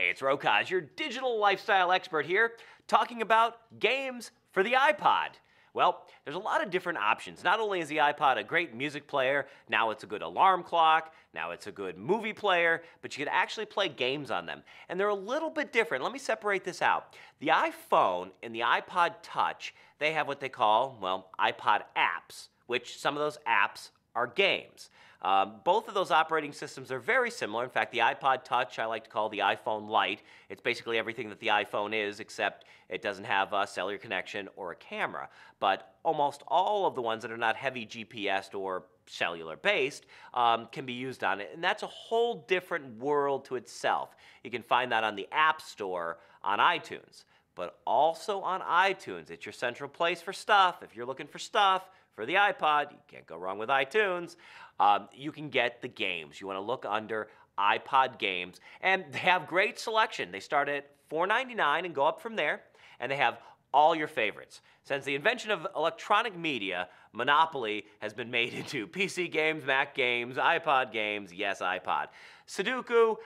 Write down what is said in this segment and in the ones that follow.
Hey, it's Rokosz, your digital lifestyle expert here, talking about games for the iPod. Well, there's a lot of different options. Not only is the iPod a great music player, now it's a good alarm clock, now it's a good movie player, but you can actually play games on them. And they're a little bit different. Let me separate this out. The iPhone and the iPod Touch, they have what they call, well, iPod apps, which some of those apps are games. Both of those operating systems are very similar. In fact, the iPod Touch I like to call the iPhone Lite. It's basically everything that the iPhone is, except it doesn't have a cellular connection or a camera. But almost all of the ones that are not heavy GPSed or cellular-based can be used on it. And that's a whole different world to itself. You can find that on the App Store on iTunes. But also on iTunes, it's your central place for stuff. If you're looking for stuff for the iPod, you can't go wrong with iTunes. You can get the games. You want to look under iPod games, and they have great selection. They start at $4.99 and go up from there, and they have all your favorites. Since the invention of electronic media, Monopoly has been made into PC games, Mac games, iPod games, yes, iPod. Sudoku,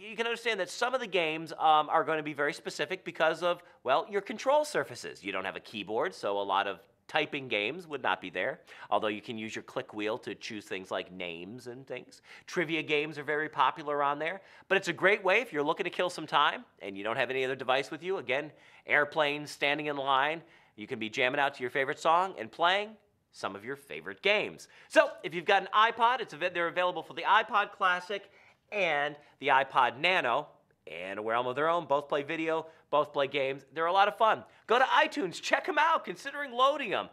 you can understand that some of the games are going to be very specific because of, well, your control surfaces. You don't have a keyboard, so a lot of typing games would not be there, although you can use your click wheel to choose things like names and things. Trivia games are very popular on there, but it's a great way if you're looking to kill some time and you don't have any other device with you. Again, airplanes, standing in line, you can be jamming out to your favorite song and playing some of your favorite games. So if you've got an iPod, they're available for the iPod Classic and the iPod Nano. And a realm of their own. Both play video, both play games. They're a lot of fun. Go to iTunes, check them out, considering loading them.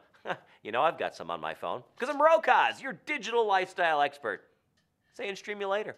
You know, I've got some on my phone. Because I'm Rokosz, your digital lifestyle expert. Saying stream you later.